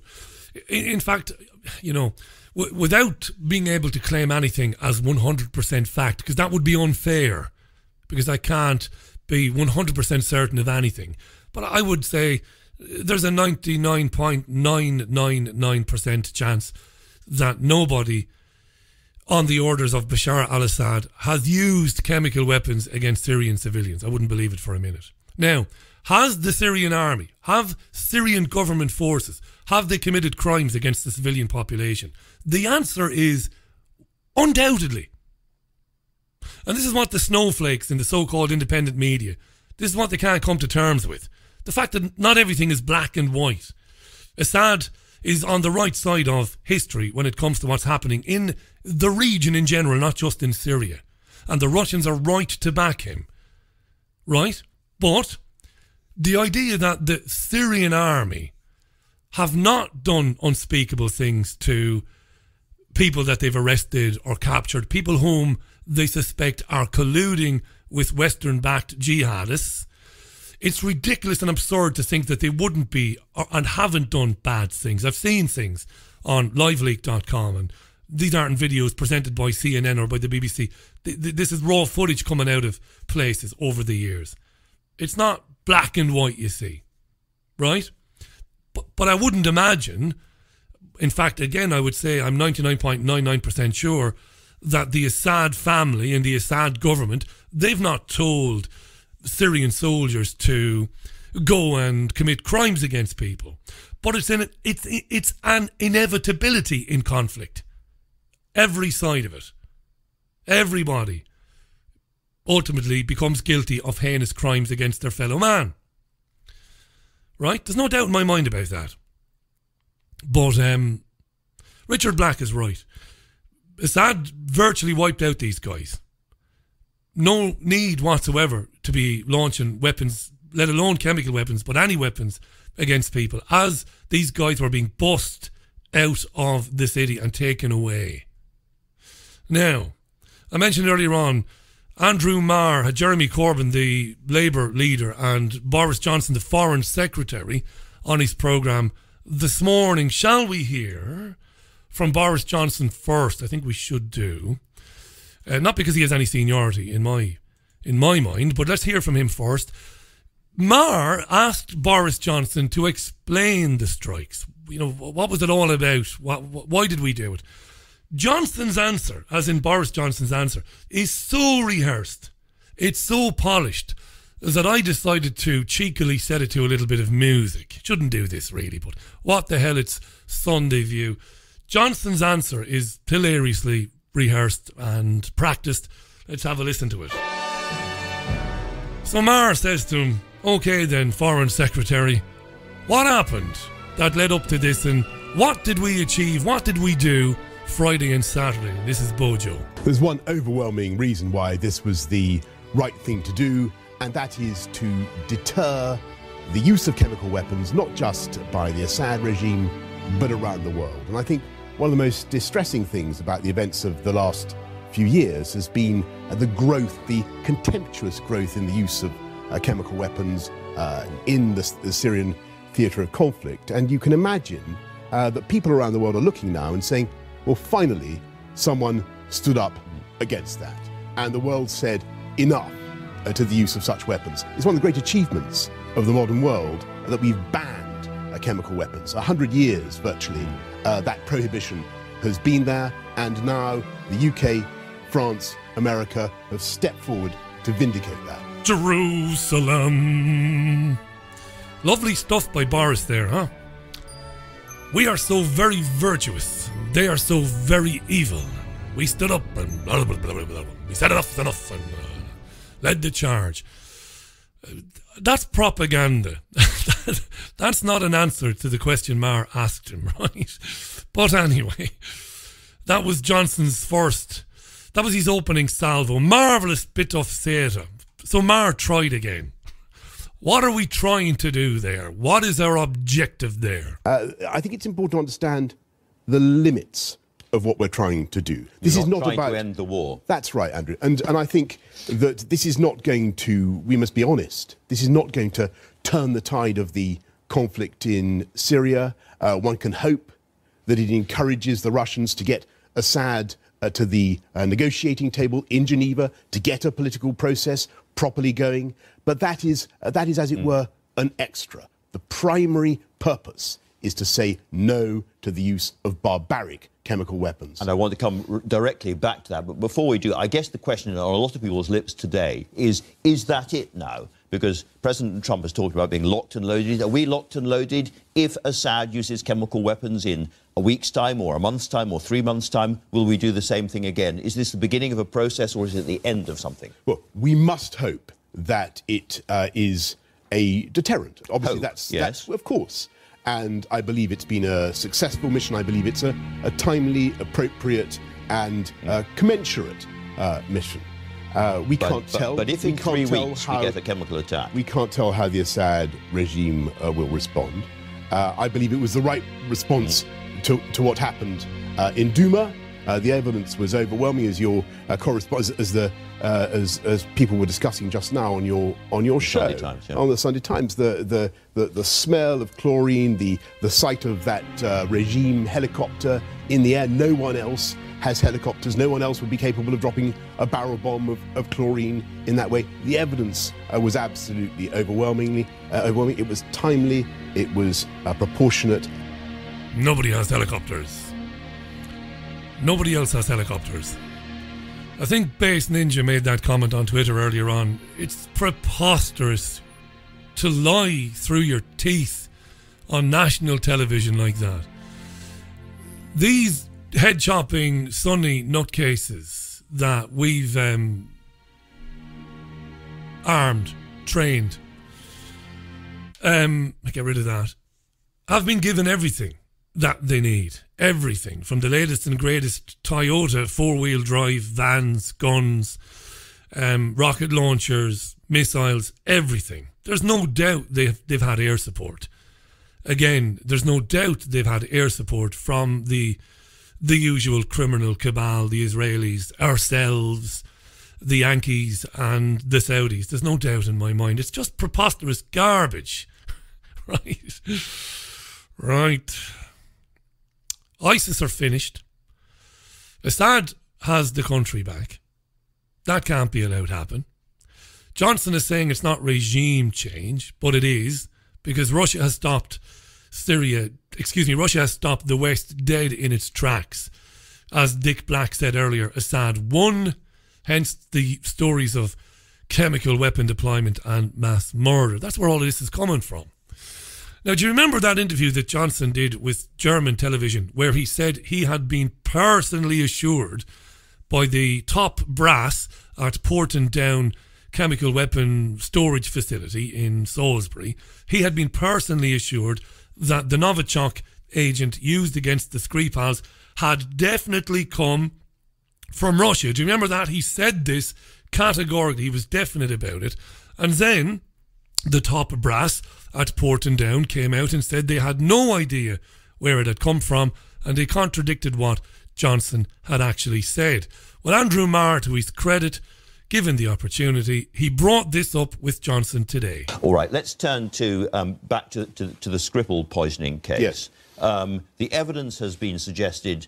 In fact, you know, without being able to claim anything as 100% fact, because that would be unfair, because I can't be 100% certain of anything. But I would say there's a 99.999% chance that nobody on the orders of Bashar al-Assad has used chemical weapons against Syrian civilians. I wouldn't believe it for a minute. Now, has the Syrian army, have Syrian government forces, have they committed crimes against the civilian population? The answer is undoubtedly. And this is what the snowflakes in the so-called independent media, this is what they can't come to terms with. The fact that not everything is black and white. Assad is on the right side of history when it comes to what's happening in the region in general, not just in Syria. And the Russians are right to back him. Right? But the idea that the Syrian army have not done unspeakable things to people that they've arrested or captured, people whom they suspect are colluding with Western-backed jihadists, it's ridiculous and absurd to think that they wouldn't be and haven't done bad things. I've seen things on liveleak.com, and these aren't videos presented by CNN or by the BBC. This is raw footage coming out of places over the years. It's not black and white, you see, right? But I wouldn't imagine, in fact, again, I would say I'm 99.99% sure that the Assad family and the Assad government, they've not told Syrian soldiers to go and commit crimes against people, but it's an inevitability in conflict. Every side of it, everybody ultimately becomes guilty of heinous crimes against their fellow man. Right? There's no doubt in my mind about that. But Richard Black is right. Assad virtually wiped out these guys. No need whatsoever to be launching weapons, let alone chemical weapons, but any weapons against people, as these guys were being bussed out of the city and taken away. Now, I mentioned earlier on, Andrew Marr had Jeremy Corbyn, the Labour leader, and Boris Johnson, the Foreign Secretary, on his programme this morning. Shall we hear from Boris Johnson first? I think we should do. Not because he has any seniority in my mind, but let's hear from him first. Marr asked Boris Johnson to explain the strikes. You know, what was it all about? Why did we do it? Johnson's answer, as in Boris Johnson's answer, is so rehearsed, it's so polished, that I decided to cheekily set it to a little bit of music. Shouldn't do this really, but what the hell, it's Sunday View. Johnson's answer is hilariously rehearsed and practiced. Let's have a listen to it. So Marr says to him, "Okay then, Foreign Secretary, what happened that led up to this, and what did we achieve, what did we do Friday and Saturday?" This is Bojo. There's one overwhelming reason why this was the right thing to do, and that is to deter the use of chemical weapons, not just by the Assad regime, but around the world. And I think one of the most distressing things about the events of the last few years has been the growth, the contemptuous growth in the use of chemical weapons in the Syrian theatre of conflict. And you can imagine that people around the world are looking now and saying, well, finally, someone stood up against that. And the world said enough to the use of such weapons. It's one of the great achievements of the modern world that we've banned chemical weapons. 100 years, virtually, that prohibition has been there. And now the UK, France, America have stepped forward to vindicate that. Jerusalem. Lovely stuff by Boris there, huh? We are so very virtuous. They are so very evil. We stood up and blah, blah, blah, blah, blah. We said enough's enough and led the charge. That's propaganda. That's not an answer to the question Marr asked him, right? But anyway, that was Johnson's first. That was his opening salvo. Marvellous bit of theatre. So Marr tried again. What are we trying to do there? What is our objective there? I think it's important to understand the limits of what we're trying to do. This is not about to end the war. That's right, Andrew. And I think that this is not going to, we must be honest, this is not going to turn the tide of the conflict in Syria. One can hope that it encourages the Russians to get Assad to the negotiating table in Geneva to get a political process properly going, but that is, as it were, an extra. The primary purpose is to say no to the use of barbaric chemical weapons. And I want to come directly back to that, but before we do, I guess the question on a lot of people's lips today is that it now? Because President Trump has talked about being locked and loaded. Are we locked and loaded? If Assad uses chemical weapons in a week's time or a month's time or 3 months' time, will we do the same thing again? Is this the beginning of a process or is it the end of something? Well, we must hope that it is a deterrent. Obviously, hope, yes. That's, of course. And I believe it's been a successful mission. I believe it's a timely, appropriate and commensurate mission. But if in 3 weeks we get a chemical attack, we can't tell how the Assad regime will respond. I believe it was the right response to what happened in Duma. The evidence was overwhelming, as your as people were discussing just now on your show, Sunday Times, yeah. On the Sunday Times. The smell of chlorine, the sight of that regime helicopter in the air. No one else has helicopters. No one else would be capable of dropping a barrel bomb of chlorine in that way. The evidence was absolutely overwhelming. It was timely. It was proportionate. Nobody has helicopters. Nobody else has helicopters. I think Base Ninja made that comment on Twitter earlier on. It's preposterous to lie through your teeth on national television like that. These head-chopping Sunni nutcases that we've armed, trained, get rid of that, have been given everything. that they need. Everything from the latest and greatest Toyota four-wheel drive, vans, guns, rocket launchers, missiles, everything. There's no doubt they've had air support. Again, there's no doubt they've had air support from the usual criminal cabal, the Israelis, ourselves, the Yankees and the Saudis. There's no doubt in my mind. It's just preposterous garbage. Right. Right. ISIS are finished. Assad has the country back. That can't be allowed to happen. Johnson is saying it's not regime change, but it is, because Russia has stopped Russia has stopped the West dead in its tracks. As Dick Black said earlier, Assad won, hence the stories of chemical weapon deployment and mass murder. That's where all of this is coming from. Now, do you remember that interview that Johnson did with German television where he said he had been personally assured by the top brass at Porton Down chemical weapon storage facility in Salisbury? He had been personally assured that the Novichok agent used against the Skripals had definitely come from Russia. Do you remember that? He said this categorically. He was definite about it. And then the top brass at Porton Down came out and said they had no idea where it had come from, and they contradicted what Johnson had actually said. Well, Andrew Marr, to his credit, given the opportunity, he brought this up with Johnson today. All right, let's turn to back to the Skripal poisoning case. Yes. The evidence has been suggested,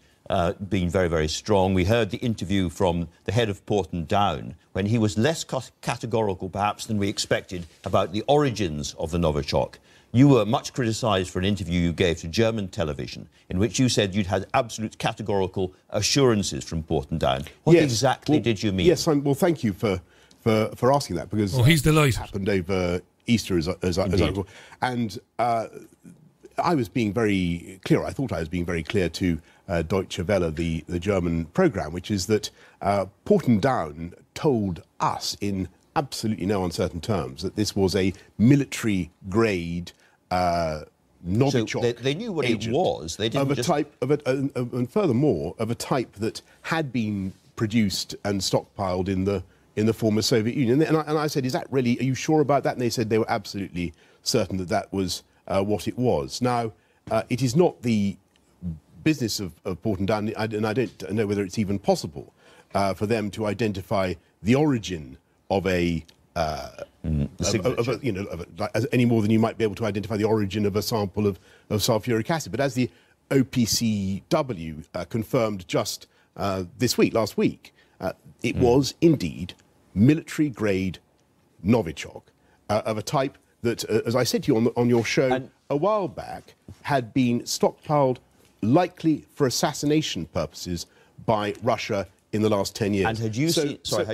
been very, very strong. We heard the interview from the head of Porton Down when he was less categorical, perhaps, than we expected about the origins of the Novichok. You were much criticised for an interview you gave to German television in which you said you'd had absolute categorical assurances from Porton Down. What exactly did you mean? Yes, well, thank you for asking that, because he's delighted. It happened over Easter, as I recall. And I was being very clear. I thought I was being very clear to Deutsche Welle, the German programme, which is that Porton Down told us in absolutely no uncertain terms that this was a military-grade Novichok. So they knew what it was. They didn't and furthermore, of a type that had been produced and stockpiled in the former Soviet Union. And I said, "Is that really? Are you sure about that?" And they said they were absolutely certain that that was what it was. Now, it is not the business of Porton Down, and I don't know whether it's even possible for them to identify the origin of a. Any more than you might be able to identify the origin of a sample of sulfuric acid. But as the OPCW confirmed just last week, it was indeed military-grade Novichok of a type that, as I said to you on your show a while back, had been stockpiled likely for assassination purposes by Russia in the last 10 years. And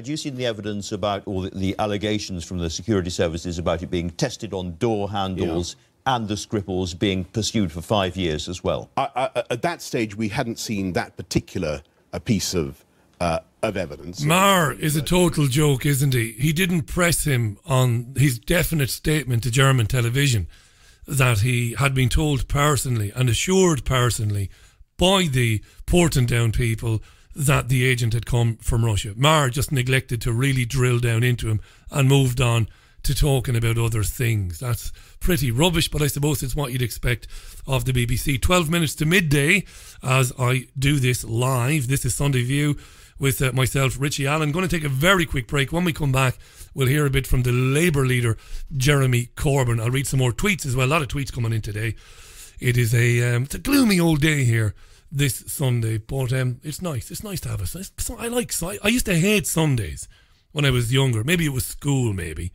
had you seen the evidence about all the allegations from the security services about it being tested on door handles and the Skripals being pursued for 5 years as well? At that stage, we hadn't seen that particular piece of evidence. Marr is a total joke, isn't he? He didn't press him on his definite statement to German television that he had been told personally and assured personally by the Porton Down people that the agent had come from Russia. Marr just neglected to really drill down into him and moved on to talking about other things. That's pretty rubbish, but I suppose it's what you'd expect of the BBC. 12 minutes to midday as I do this live. This is Sunday View with myself, Richie Allen. Going to take a very quick break. When we come back, we'll hear a bit from the Labour leader, Jeremy Corbyn. I'll read some more tweets as well. A lot of tweets coming in today. It is it's a gloomy old day here this Sunday, but it's nice. It's nice to have a... I used to hate Sundays when I was younger. Maybe it was school, maybe.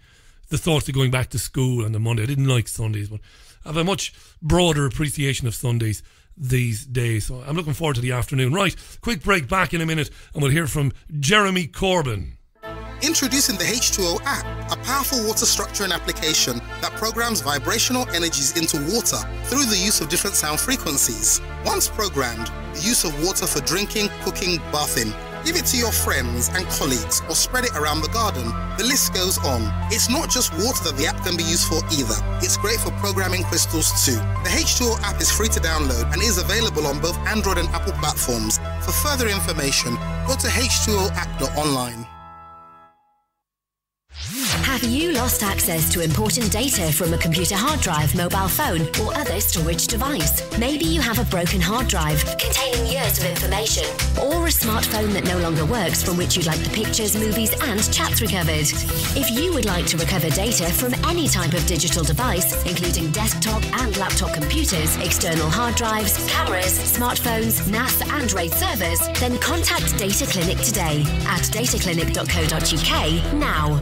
The thoughts of going back to school on the Monday. I didn't like Sundays, but I have a much broader appreciation of Sundays these days. So I'm looking forward to the afternoon. Right, quick break, back in a minute, and we'll hear from Jeremy Corbyn. Introducing the H2O app, a powerful water structuring application that programs vibrational energies into water through the use of different sound frequencies. Once programmed, the use of water for drinking, cooking, bathing Give it to your friends and colleagues or spread it around the garden. The list goes on. It's not just water that the app can be used for either. It's great for programming crystals too. The H2O app is free to download and is available on both Android and Apple platforms. For further information, go to h2oapp.online. Have you lost access to important data from a computer hard drive, mobile phone or other storage device? Maybe you have a broken hard drive containing years of information, or a smartphone that no longer works from which you'd like the pictures, movies and chats recovered. If you would like to recover data from any type of digital device, including desktop and laptop computers, external hard drives, cameras, smartphones, NAS and RAID servers, then contact Data Clinic today at dataclinic.co.uk now.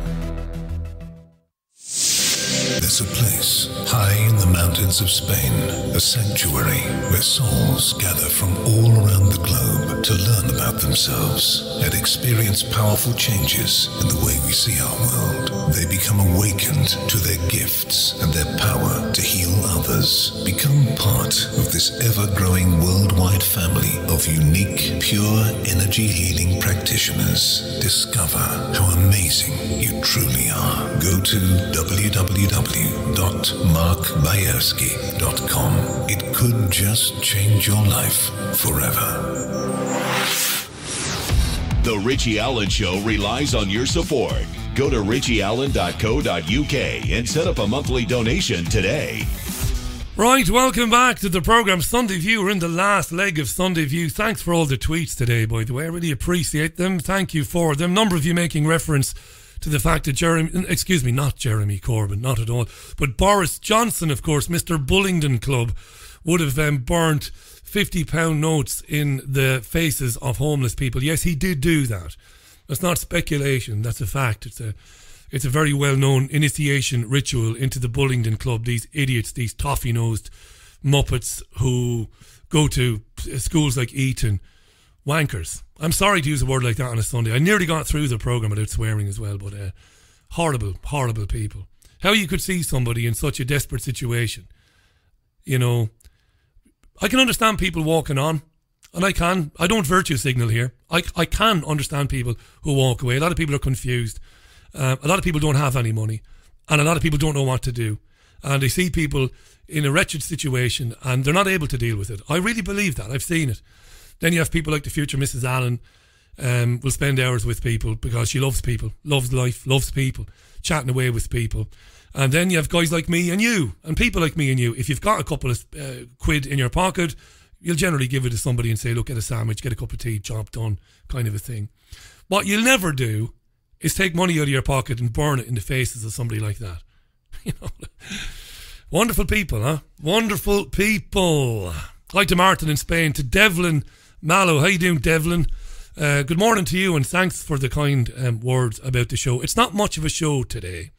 There's a place high in the mountains of Spain, a sanctuary where souls gather from all around the globe to learn about themselves and experience powerful changes in the way we see our world. They become awakened to their gifts and their power to heal others. Become part of this ever-growing worldwide family of unique, pure energy healing practitioners. Discover how amazing you truly are. Go to www.markbayerski.com. It could just change your life forever. The Richie Allen Show relies on your support. Go to richieallen.co.uk and set up a monthly donation today. Right, welcome back to the programme. Sunday View, we're in the last leg of Sunday View. Thanks for all the tweets today, by the way. I really appreciate them. Thank you for them. A number of you making reference to the fact that not Jeremy Corbyn, not at all, but Boris Johnson, of course, Mr. Bullingdon Club, would have burnt £50 notes in the faces of homeless people. Yes, he did do that. That's not speculation. That's a fact. It's a very well-known initiation ritual into the Bullingdon Club. These idiots, these toffee-nosed muppets who go to schools like Eton, wankers. I'm sorry to use a word like that on a Sunday. I nearly got through the programme without swearing as well, but horrible, horrible people. How you could see somebody in such a desperate situation. You know, I can understand people walking on, and I don't virtue signal here. I can understand people who walk away. A lot of people are confused. A lot of people don't have any money, and a lot of people don't know what to do. And they see people in a wretched situation, and they're not able to deal with it. I really believe that. I've seen it. Then you have people like the future Mrs. Allen will spend hours with people because she loves people, loves life, loves people, chatting away with people. And then you have guys like me and you and people like me and you. If you've got a couple of quid in your pocket, you'll generally give it to somebody and say, look, get a sandwich, get a cup of tea, job done, kind of a thing. What you'll never do is take money out of your pocket and burn it in the faces of somebody like that. You know, wonderful people, huh? Wonderful people. Hi to Martin in Spain, to Devlin Mallow. How you doing, Devlin? Good morning to you, and thanks for the kind words about the show. It's not much of a show today.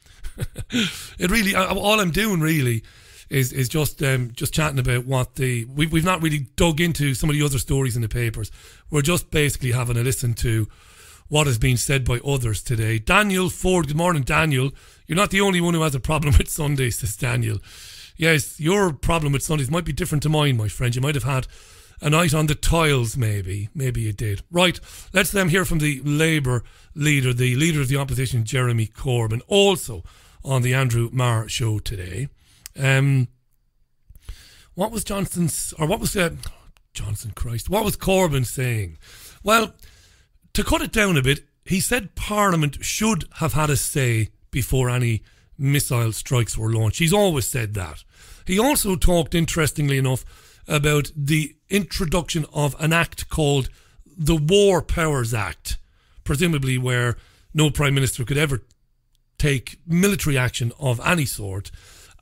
It really, all I'm doing really is just chatting about what the we've not really dug into some of the other stories in the papers. We're just basically having a listen to what has been said by others today. Daniel Ford, good morning, Daniel. You're not the only one who has a problem with Sundays, says Daniel. Yes, your problem with Sundays might be different to mine, my friend. You might have had a night on the tiles, maybe. Maybe you did. Right, let's then hear from the Labour leader, the leader of the opposition, Jeremy Corbyn, also on the Andrew Marr show today. What was Johnson's, or what was Johnson, Christ, what was Corbyn saying? Well, to cut it down a bit, he said Parliament should have had a say before any missile strikes were launched. He's always said that. He also talked, interestingly enough, about the introduction of an act called the War Powers Act, presumably where no Prime Minister could ever take military action of any sort,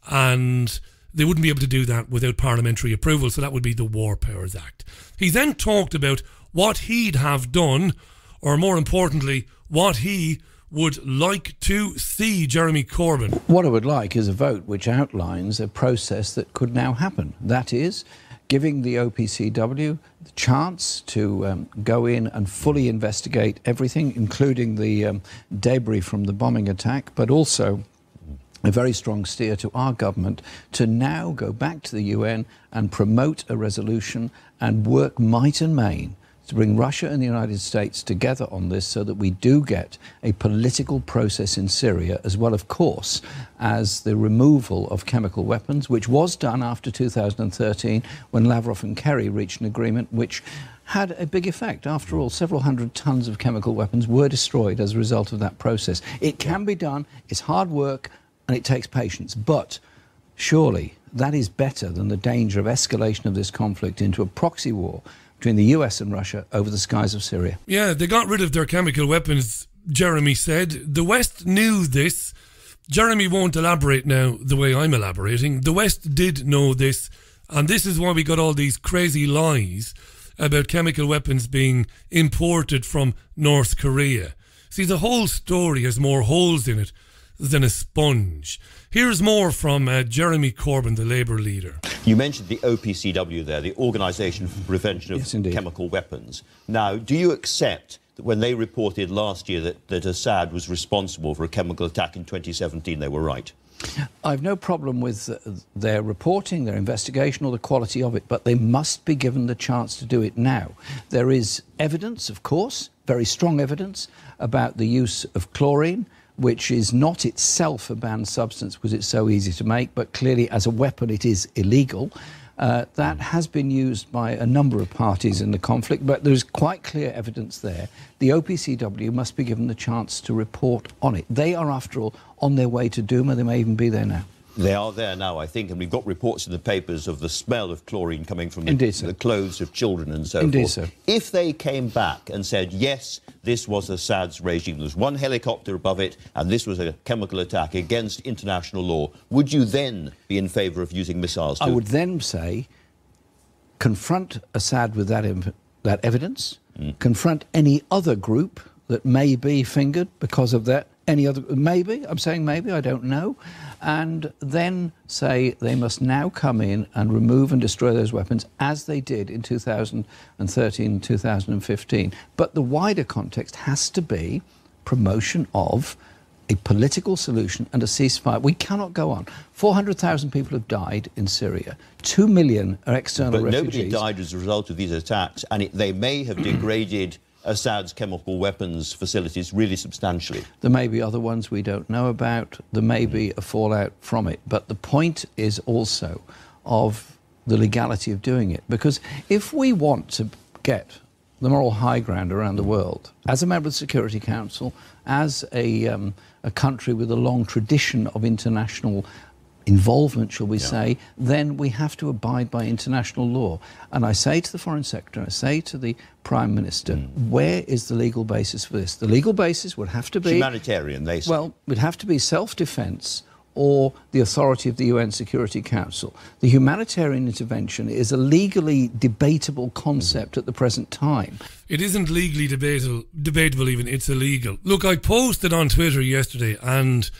and they wouldn't be able to do that without parliamentary approval, so that would be the War Powers Act. He then talked about what he'd have done, or more importantly, what he would like to see, Jeremy Corbyn. What I would like is a vote which outlines a process that could now happen. That is, giving the OPCW the chance to go in and fully investigate everything, including the debris from the bombing attack, but also a very strong steer to our government to now go back to the UN and promote a resolution and work might and main to bring Russia and the United States together on this so that we do get a political process in Syria, as well, of course, as the removal of chemical weapons, which was done after 2013 when Lavrov and Kerry reached an agreement which had a big effect. After all, several hundred tons of chemical weapons were destroyed as a result of that process. It can be done, it's hard work, and it takes patience, but surely that is better than the danger of escalation of this conflict into a proxy war between the US and Russia over the skies of Syria. Yeah, they got rid of their chemical weapons, Jeremy said. The West knew this. Jeremy won't elaborate now the way I'm elaborating. The West did know this, and this is why we got all these crazy lies about chemical weapons being imported from North Korea. See, the whole story has more holes in it than a sponge. Here's more from Jeremy Corbyn, the Labour leader. You mentioned the OPCW there, the Organisation for Prevention of Chemical Weapons. Now, do you accept that when they reported last year that Assad was responsible for a chemical attack in 2017, they were right? I've no problem with their reporting, their investigation or the quality of it, but they must be given the chance to do it now. There is evidence, of course, very strong evidence, about the use of chlorine, which is not itself a banned substance because it's so easy to make, but clearly as a weapon it is illegal. That has been used by a number of parties in the conflict, but there's quite clear evidence there. The OPCW must be given the chance to report on it. They are, after all, on their way to Duma. They may even be there now. They are there now, I think, and we've got reports in the papers of the smell of chlorine coming from the clothes of children and so forth. If they came back and said, yes, this was Assad's regime, there was one helicopter above it, and this was a chemical attack against international law, would you then be in favour of using missiles too? I would then say, confront Assad with that evidence, confront any other group that may be fingered because of that. Any other, maybe, I'm saying maybe, I don't know, and then say they must now come in and remove and destroy those weapons as they did in 2013 and 2015. But the wider context has to be promotion of a political solution and a ceasefire. We cannot go on. 400,000 people have died in Syria. 2 million are external refugees. But nobody died as a result of these attacks, and they may have degraded Assad's chemical weapons facilities really substantially. There may be other ones we don't know about. There may be a fallout from it. But the point is also of the legality of doing it. Because if we want to get the moral high ground around the world, as a member of the Security Council, as a country with a long tradition of international involvement, shall we say, then we have to abide by international law. And I say to the Foreign Secretary, I say to the Prime Minister, where is the legal basis for this? The legal basis would have to be humanitarian, they say. Well, it would have to be self-defense or the authority of the UN Security Council. The humanitarian intervention is a legally debatable concept at the present time. It isn't legally debatable even, it's illegal. Look, I posted on Twitter yesterday and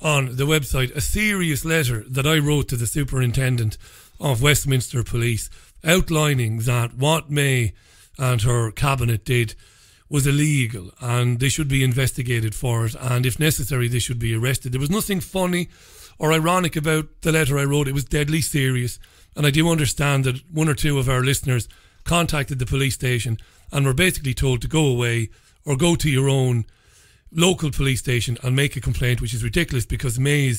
on the website a serious letter that I wrote to the Superintendent of Westminster Police outlining that what May and her cabinet did was illegal and they should be investigated for it, and if necessary they should be arrested. There was nothing funny or ironic about the letter I wrote. It was deadly serious, and I do understand that one or two of our listeners contacted the police station and were basically told to go away or go to your own local police station and make a complaint, which is ridiculous because May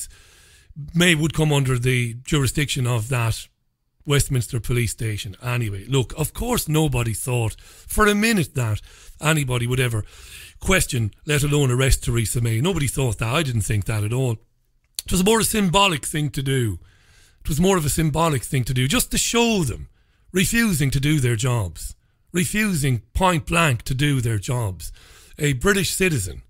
would come under the jurisdiction of that Westminster police station anyway. Look, of course nobody thought for a minute that anybody would ever question, let alone arrest, Theresa May. Nobody thought that. I didn't think that at all. It was more a symbolic thing to do. It was more of a symbolic thing to do just to show them refusing to do their jobs, refusing point blank to do their jobs. A British citizen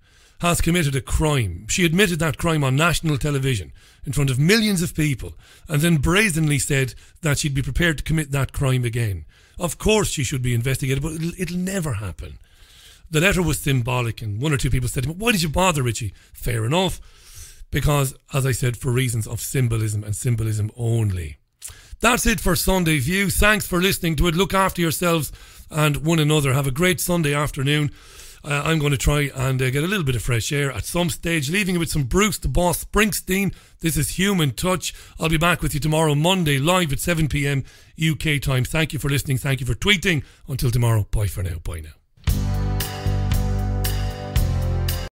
has committed a crime. She admitted that crime on national television in front of millions of people and then brazenly said that she'd be prepared to commit that crime again. Of course she should be investigated, but it'll never happen. The letter was symbolic and one or two people said to me, why did you bother, Richie? Fair enough, because, as I said, for reasons of symbolism and symbolism only. That's it for Sunday View. Thanks for listening to it. Look after yourselves and one another. Have a great Sunday afternoon. I'm going to try and get a little bit of fresh air at some stage, leaving it with some Bruce the Boss Springsteen. This is Human Touch. I'll be back with you tomorrow, Monday, live at 7 p.m. UK time. Thank you for listening. Thank you for tweeting. Until tomorrow, bye for now. Bye now.